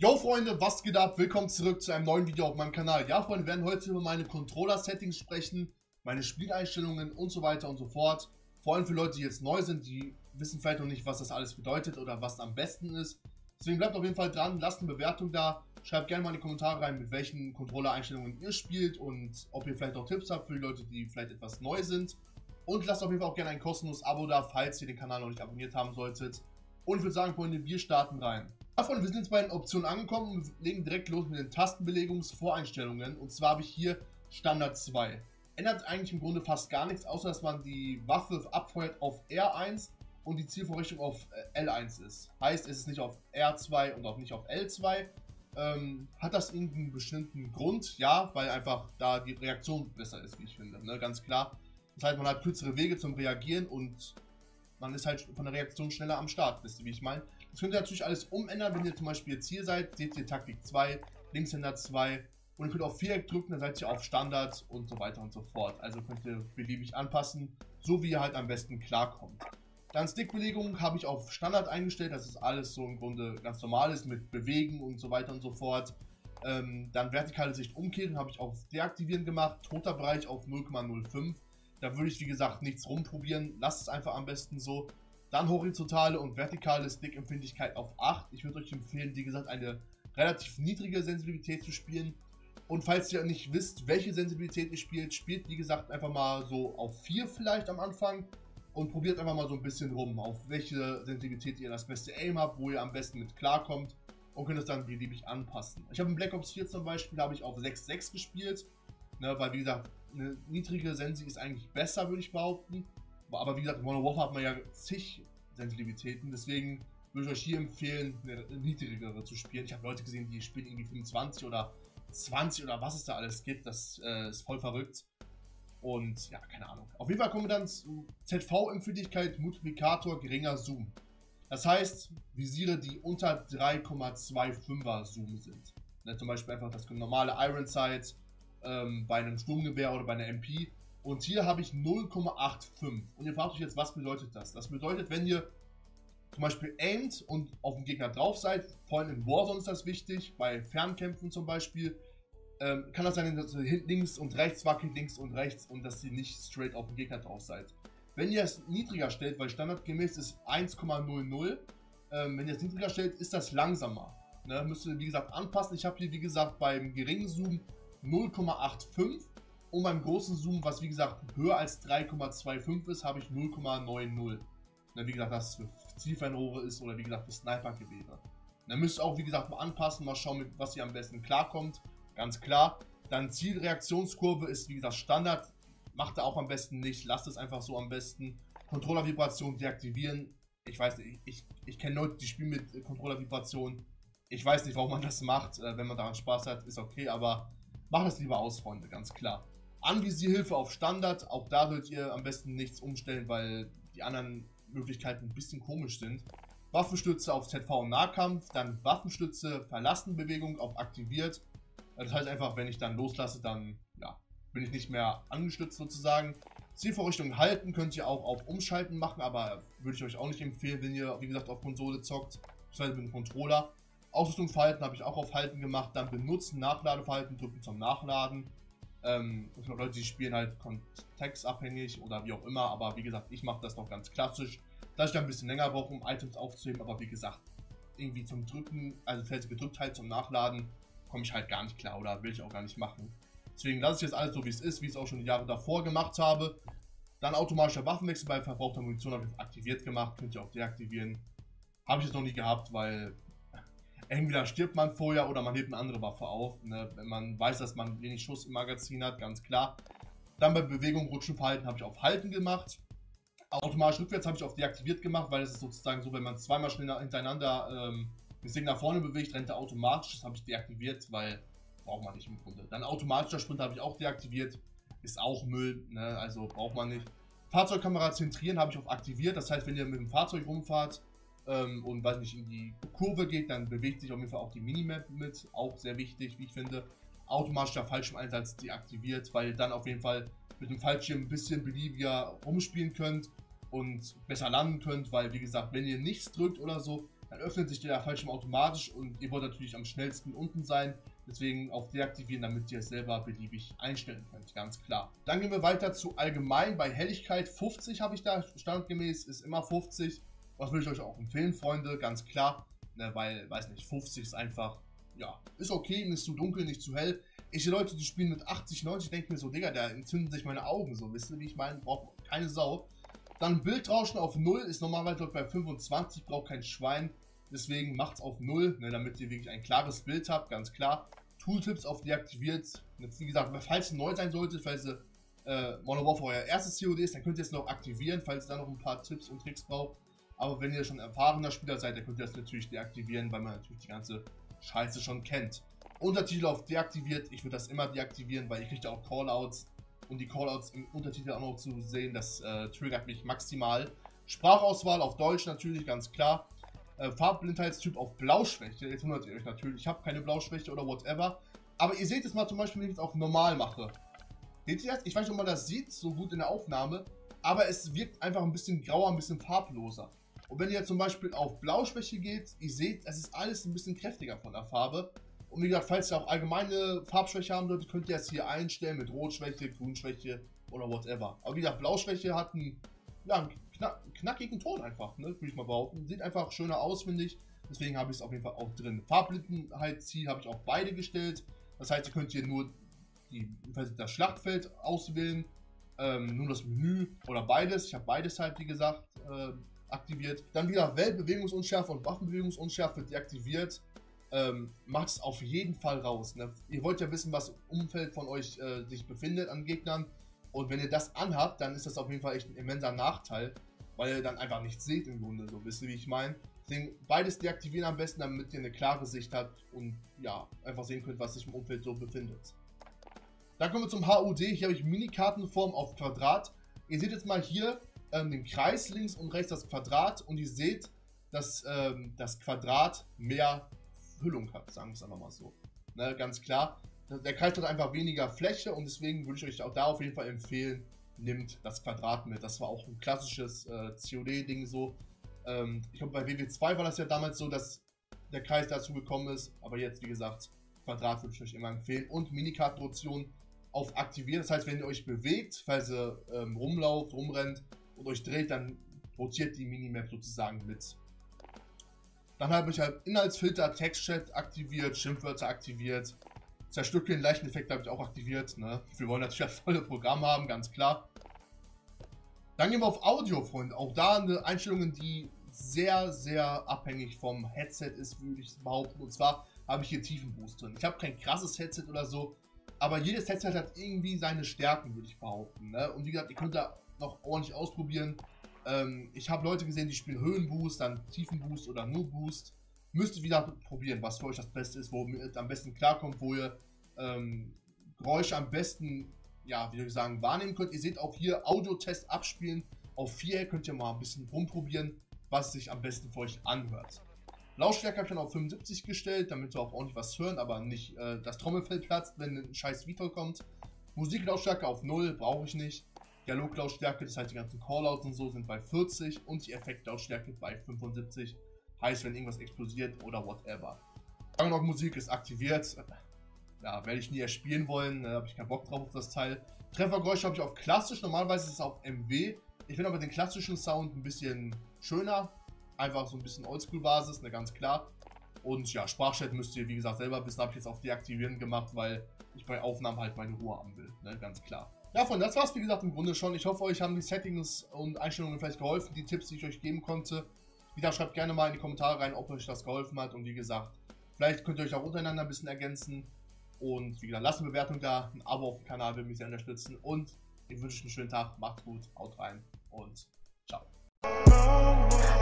Yo Freunde, was geht ab? Willkommen zurück zu einem neuen Video auf meinem Kanal. Ja Freunde, wir werden heute über meine Controller-Settings sprechen, meine Spieleinstellungen und so weiter und so fort. Vor allem für Leute, die jetzt neu sind, die wissen vielleicht noch nicht, was das alles bedeutet oder was am besten ist. Deswegen bleibt auf jeden Fall dran, lasst eine Bewertung da, schreibt gerne mal in die Kommentare rein, mit welchen Controller-Einstellungen ihr spielt und ob ihr vielleicht auch Tipps habt für die Leute, die vielleicht etwas neu sind. Und lasst auf jeden Fall auch gerne ein kostenloses Abo da, falls ihr den Kanal noch nicht abonniert haben solltet. Und ich würde sagen, Freunde, wir starten rein. Davon, wir sind jetzt bei den Optionen angekommen und legen direkt los mit den Tastenbelegungsvoreinstellungen. Und zwar habe ich hier Standard 2. Ändert eigentlich im Grunde fast gar nichts, außer dass man die Waffe abfeuert auf R1 und die Zielvorrichtung auf L1 ist. Heißt, es ist nicht auf R2 und auch nicht auf L2. Hat das irgendeinen bestimmten Grund? Ja, weil einfach da die Reaktion besser ist, wie ich finde, ne? Ganz klar. Das heißt, man hat kürzere Wege zum Reagieren und man ist halt von der Reaktion schneller am Start, wisst ihr, wie ich meine? Das könnt ihr natürlich alles umändern, wenn ihr zum Beispiel jetzt hier seid, seht ihr Taktik 2, Linkshänder 2 und ihr könnt auf Viereck drücken, dann seid ihr auf Standard und so weiter und so fort. Also könnt ihr beliebig anpassen, so wie ihr halt am besten klarkommt. Dann Stickbelegung habe ich auf Standard eingestellt, dass es alles so im Grunde ganz normal ist mit Bewegen und so weiter und so fort. Dann vertikale Sicht umkehren habe ich auf Deaktivieren gemacht, toter Bereich auf 0,05. Da würde ich, wie gesagt, nichts rumprobieren. Lasst es einfach am besten so. Dann horizontale und vertikale Stickempfindlichkeit auf 8. Ich würde euch empfehlen, wie gesagt, eine relativ niedrige Sensibilität zu spielen. Und falls ihr nicht wisst, welche Sensibilität ihr spielt, spielt, wie gesagt, einfach mal so auf 4 vielleicht am Anfang. Und probiert einfach mal so ein bisschen rum, auf welche Sensibilität ihr das beste Aim habt, wo ihr am besten mit klarkommt. Und könnt es dann beliebig anpassen. Ich habe in Black Ops 4 zum Beispiel, habe ich auf 6,6 gespielt. Ne, weil, wie gesagt, eine niedrige Sensi ist eigentlich besser, würde ich behaupten. Aber wie gesagt, in Modern Warfare hat man ja zig Sensitivitäten, deswegen würde ich euch hier empfehlen, eine niedrigere zu spielen. Ich habe Leute gesehen, die spielen irgendwie 25 oder 20 oder was es da alles gibt, das ist voll verrückt. Und ja, keine Ahnung. Auf jeden Fall kommen wir dann zu ZV-Empfindlichkeit, Multiplikator, geringer Zoom. Das heißt, Visiere, die unter 3,25er Zoom sind. Ne, zum Beispiel einfach das normale Iron Sights, bei einem Sturmgewehr oder bei einer MP. Und hier habe ich 0,85. Und ihr fragt euch jetzt, was bedeutet das? Das bedeutet, wenn ihr zum Beispiel aimt und auf den Gegner drauf seid, vor allem in Warzone ist das wichtig, bei Fernkämpfen zum Beispiel, kann das sein, dass ihr links und rechts wackelt, links und rechts und dass ihr nicht straight auf den Gegner drauf seid. Wenn ihr es niedriger stellt, weil standardgemäß ist 1,00, wenn ihr es niedriger stellt, ist das langsamer. Ne? Müsst ihr, wie gesagt, anpassen. Ich habe hier, wie gesagt, beim geringen Zoom 0,85 und beim großen Zoom, was wie gesagt höher als 3,25 ist, habe ich 0,90. Wie gesagt, das für Zielfernrohre ist oder wie gesagt für Snipergewehre. Dann müsst ihr auch, wie gesagt, mal anpassen, mal schauen, mit was ihr am besten klarkommt. Ganz klar. Dann Zielreaktionskurve ist, wie gesagt, Standard. Macht er auch am besten nicht. Lasst es einfach so am besten. Controller-Vibration deaktivieren. Ich weiß nicht, ich kenne Leute, die spielen mit Controller-Vibration. Ich weiß nicht, warum man das macht. Wenn man daran Spaß hat, ist okay, aber macht es lieber aus, Freunde, ganz klar. Anvisierhilfe auf Standard, auch da sollt ihr am besten nichts umstellen, weil die anderen Möglichkeiten ein bisschen komisch sind. Waffenstütze auf ZV und Nahkampf, dann Waffenstütze, Verlassenbewegung auf aktiviert. Das heißt einfach, wenn ich dann loslasse, dann ja, bin ich nicht mehr angestützt sozusagen. Zielvorrichtung halten könnt ihr auch auf Umschalten machen, aber würde ich euch auch nicht empfehlen, wenn ihr, wie gesagt, auf Konsole zockt, beziehungsweise mit dem Controller. Ausrüstung verhalten habe ich auch auf Halten gemacht, dann benutzen, Nachladeverhalten, drücken zum Nachladen. Leute, die spielen halt kontextabhängig oder wie auch immer, aber wie gesagt, ich mache das noch ganz klassisch, dass ich da ein bisschen länger brauche, um Items aufzuheben, aber wie gesagt, irgendwie zum Drücken, also fest gedrückt halt zum Nachladen, komme ich halt gar nicht klar oder will ich auch gar nicht machen. Deswegen lasse ich jetzt alles so, wie es ist, wie ich es auch schon die Jahre davor gemacht habe. Dann automatischer Waffenwechsel bei verbrauchter Munition habe ich aktiviert gemacht, könnt ihr auch deaktivieren. Habe ich jetzt noch nie gehabt, weil entweder stirbt man vorher oder man hebt eine andere Waffe auf, ne? Wenn man weiß, dass man wenig Schuss im Magazin hat, ganz klar. Dann bei Bewegung, Rutschen, Verhalten habe ich auf Halten gemacht. Automatisch rückwärts habe ich auf deaktiviert gemacht, weil es ist sozusagen so, wenn man zweimal schnell hintereinander das Ding nach vorne bewegt, rennt er automatisch. Das habe ich deaktiviert, weil braucht man nicht im Grunde. Dann automatischer Sprint habe ich auch deaktiviert, ist auch Müll, ne? Also braucht man nicht. Fahrzeugkamera zentrieren habe ich auf aktiviert, das heißt, wenn ihr mit dem Fahrzeug rumfahrt und weiß nicht, in die Kurve geht, dann bewegt sich auf jeden Fall auch die Minimap mit, auch sehr wichtig, wie ich finde. Automatischer Fallschirmeinsatz deaktiviert, weil ihr dann auf jeden Fall mit dem Fallschirm ein bisschen beliebiger rumspielen könnt und besser landen könnt, weil wie gesagt, wenn ihr nichts drückt oder so, Dann öffnet sich der Fallschirm automatisch und ihr wollt natürlich am schnellsten unten sein. Deswegen auf deaktivieren, damit ihr es selber beliebig einstellen könnt, ganz klar. Dann gehen wir weiter zu allgemein. Bei Helligkeit 50 habe ich da, standardgemäß ist immer 50. Was will ich euch auch empfehlen, Freunde, ganz klar. Ne, weil, weiß nicht, 50 ist einfach, ja, ist okay, nicht zu dunkel, nicht zu hell. Ich sehe Leute, die spielen mit 80, 90, denke mir so, Digga, da entzünden sich meine Augen so, wisst ihr, wie ich meine, braucht keine Sau. Dann Bildrauschen auf 0 ist normalerweise bei 25, braucht kein Schwein. Deswegen macht's auf 0, ne, damit ihr wirklich ein klares Bild habt, ganz klar. Tooltips auf deaktiviert. Jetzt, wie gesagt, falls ihr neu sein solltet, falls ihr Modern Warfare euer erstes COD ist, dann könnt ihr es noch aktivieren, falls ihr da noch ein paar Tipps und Tricks braucht. Aber wenn ihr schon erfahrener Spieler seid, dann könnt ihr das natürlich deaktivieren, weil man natürlich die ganze Scheiße schon kennt. Untertitel auf deaktiviert, ich würde das immer deaktivieren, weil ich kriege ja auch Callouts. Und die Callouts im Untertitel auch noch zu sehen, das triggert mich maximal. Sprachauswahl auf Deutsch natürlich, ganz klar. Farbblindheitstyp auf Blauschwäche. Jetzt wundert ihr euch natürlich, ich habe keine Blauschwäche oder whatever. Aber ihr seht es mal zum Beispiel, wenn ich jetzt auf normal mache. Seht ihr das? Ich weiß nicht, ob man das sieht, so gut in der Aufnahme. Aber es wirkt einfach ein bisschen grauer, ein bisschen farbloser. Und wenn ihr jetzt zum Beispiel auf Blauschwäche geht, ihr seht, es ist alles ein bisschen kräftiger von der Farbe. Und wie gesagt, falls ihr auch allgemeine Farbschwäche haben solltet, könnt ihr es hier einstellen mit Rotschwäche, Grünschwäche oder whatever. Aber wie gesagt, Blauschwäche hat einen, ja, einen knackigen Ton einfach, ne, würde ich mal behaupten. Sieht einfach schöner aus, finde ich. Deswegen habe ich es auf jeden Fall auch drin. Farbblindheitsziel habe ich auch beide gestellt. Das heißt, ihr könnt hier nur das Schlachtfeld auswählen, nur das Menü oder beides. Ich habe beides halt, wie gesagt, aktiviert. Dann wieder Weltbewegungsunschärfe und Waffenbewegungsunschärfe deaktiviert. Macht es auf jeden Fall raus, ne? Ihr wollt ja wissen, was im Umfeld von euch sich befindet an Gegnern, und wenn ihr das anhabt, dann ist das auf jeden Fall echt ein immenser Nachteil, weil ihr dann einfach nichts seht im Grunde, so, wisst ihr, wie ich meine. Deswegen beides deaktivieren am besten, damit ihr eine klare Sicht habt und ja, einfach sehen könnt, was sich im Umfeld so befindet. Dann kommen wir zum HUD. Hier habe ich Minikartenform auf Quadrat. Ihr seht jetzt mal hier den Kreis links und rechts das Quadrat, und ihr seht, dass das Quadrat mehr Füllung hat, sagen wir es einfach mal so. Ne, ganz klar. Der Kreis hat einfach weniger Fläche, und deswegen würde ich euch auch da auf jeden Fall empfehlen, nehmt das Quadrat mit. Das war auch ein klassisches COD-Ding so. Ich glaube, bei WW2 war das ja damals so, dass der Kreis dazu gekommen ist, aber jetzt, wie gesagt, Quadrat würde ich euch immer empfehlen. Und Minikartenrotation auf aktivieren. Das heißt, wenn ihr euch bewegt, falls ihr rumlauft, rumrennt und euch dreht, dann rotiert die Minimap sozusagen mit. Dann habe ich halt Inhaltsfilter, Textchat aktiviert, Schimpfwörter aktiviert, zerstückeln, Leicheneffekt habe ich auch aktiviert, ne? Wir wollen natürlich das volle Programm haben, ganz klar. Dann gehen wir auf Audio, Freunde. Auch da eine Einstellung, die sehr, sehr abhängig vom Headset ist, würde ich behaupten. Und zwar habe ich hier Tiefenboost drin. Ich habe kein krasses Headset oder so, aber jedes Headset hat irgendwie seine Stärken, würde ich behaupten, ne? Und wie gesagt, ihr könnt da noch ordentlich ausprobieren. Ich habe Leute gesehen, die spielen Höhenboost, dann Tiefenboost oder nur Boost. Müsst ihr wieder probieren, was für euch das Beste ist, wo ihr am besten klarkommt, wo ihr Geräusche am besten, ja, wie soll ich sagen, wahrnehmen könnt. Ihr seht auch hier Audio-Test abspielen. Auf 4 könnt ihr mal ein bisschen rumprobieren, was sich am besten für euch anhört. Lautstärke habe ich dann auf 75 gestellt, damit ihr auch ordentlich was hören, aber nicht das Trommelfell platzt, wenn ein scheiß Vito kommt. Musiklautstärke auf 0, brauche ich nicht. Dialoglautstärke, das heißt die ganzen Callouts und so, sind bei 40 und die Effektlautstärke bei 75. Heißt, wenn irgendwas explodiert oder whatever. Noch Musik ist aktiviert. Ja, werde ich nie erspielen wollen, da habe ich keinen Bock drauf auf das Teil. Treffergeräusche habe ich auf klassisch, normalerweise ist es auf MW. Ich finde aber den klassischen Sound ein bisschen schöner. Einfach so ein bisschen Oldschool-Basis, ne, ganz klar. Und ja, Sprachchat müsst ihr, wie gesagt, selber wissen, habe ich jetzt auf deaktivieren gemacht, weil ich bei Aufnahmen halt meine Ruhe haben will, ne, ganz klar. Ja, Freunde, das war's, wie gesagt, im Grunde schon. Ich hoffe, euch haben die Settings und Einstellungen vielleicht geholfen, die Tipps, die ich euch geben konnte. Wie gesagt, schreibt gerne mal in die Kommentare rein, ob euch das geholfen hat. Und wie gesagt, vielleicht könnt ihr euch auch untereinander ein bisschen ergänzen. Und wie gesagt, lasst eine Bewertung da, ein Abo auf dem Kanal würde mich sehr unterstützen. Und ich wünsche euch einen schönen Tag, macht's gut, haut rein und ciao.